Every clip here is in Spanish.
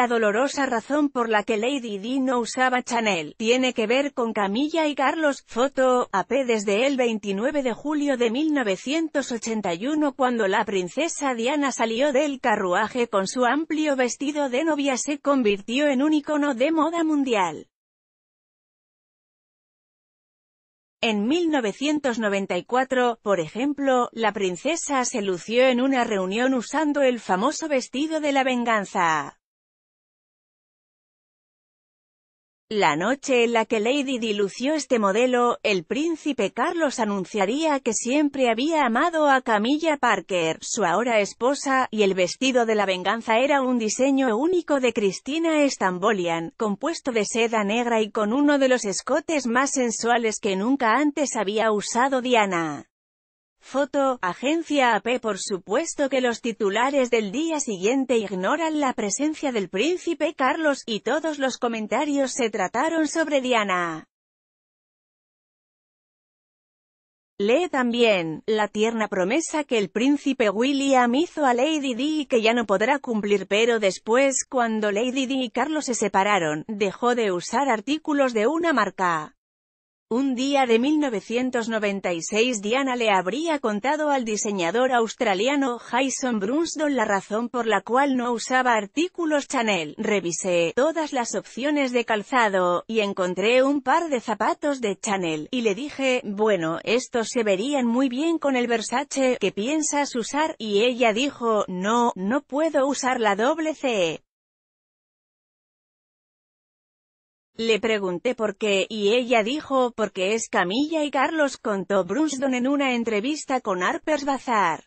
La dolorosa razón por la que Lady Di no usaba Chanel tiene que ver con Camilla y Carlos. Foto AP desde el 29 de julio de 1981, cuando la princesa Diana salió del carruaje con su amplio vestido de novia, se convirtió en un icono de moda mundial. En 1994, por ejemplo, la princesa se lució en una reunión usando el famoso vestido de la venganza. La noche en la que Lady Di lució este modelo, el príncipe Carlos anunciaría que siempre había amado a Camilla Parker, su ahora esposa, y el vestido de la venganza era un diseño único de Christina Stambolian, compuesto de seda negra y con uno de los escotes más sensuales que nunca antes había usado Diana. Foto, agencia AP. Por supuesto que los titulares del día siguiente ignoran la presencia del príncipe Carlos, y todos los comentarios se trataron sobre Diana. Lee también, la tierna promesa que el príncipe William hizo a Lady Di y que ya no podrá cumplir. Pero después, cuando Lady Di y Carlos se separaron, dejó de usar artículos de una marca. Un día de 1996 Diana le habría contado al diseñador australiano Jason Brunsdon la razón por la cual no usaba artículos Chanel. Revisé todas las opciones de calzado, y encontré un par de zapatos de Chanel, y le dije, bueno, estos se verían muy bien con el Versace, ¿qué piensas usar? Y ella dijo, no puedo usar la doble C. Le pregunté por qué, y ella dijo, porque es Camilla y Carlos, contó Brunsdon en una entrevista con Harper's Bazaar.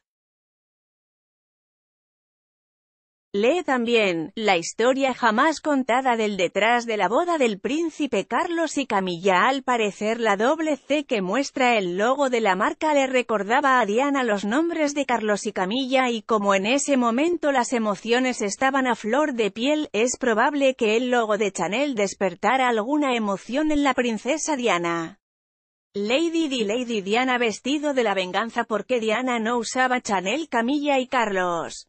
Lee también, la historia jamás contada del detrás de la boda del príncipe Carlos y Camilla. Al parecer la doble C que muestra el logo de la marca le recordaba a Diana los nombres de Carlos y Camilla, y como en ese momento las emociones estaban a flor de piel, es probable que el logo de Chanel despertara alguna emoción en la princesa Diana. Lady Di, Lady Diana, vestido de la venganza. ¿Por qué Diana no usaba Chanel? Camilla y Carlos.